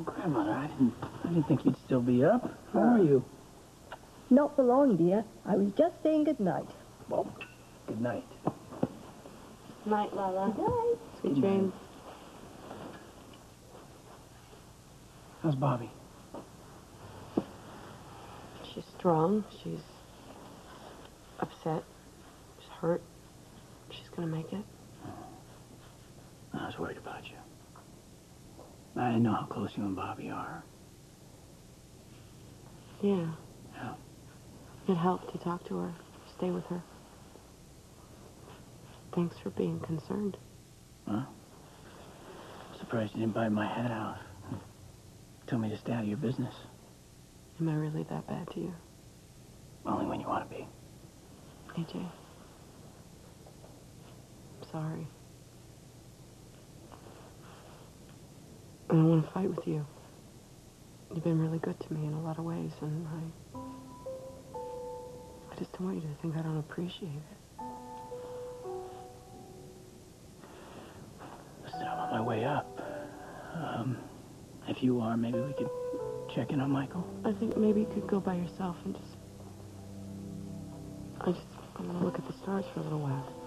Oh, Grandmother, I didn't think you'd still be up. How are you? Not for long, dear. I was just saying good night. Well, good night. Night, Lila. Good night. Sweet dreams. How's Bobby? She's strong. She's upset. She's hurt. She's gonna make it. I was worried about you. I didn't know how close you and Bobby are. Yeah. Yeah. It helped to talk to her, stay with her. Thanks for being concerned. Huh? Surprised you didn't bite my head out. Tell me to stay out of your business. Am I really that bad to you? Only when you want to be. AJ. I'm sorry. I don't want to fight with you. You've been really good to me in a lot of ways, and I just don't want you to think I don't appreciate it. Listen, I'm on my way up. If you are, maybe we could check in on Michael. I think maybe you could go by yourself and just... I'm gonna look at the stars for a little while.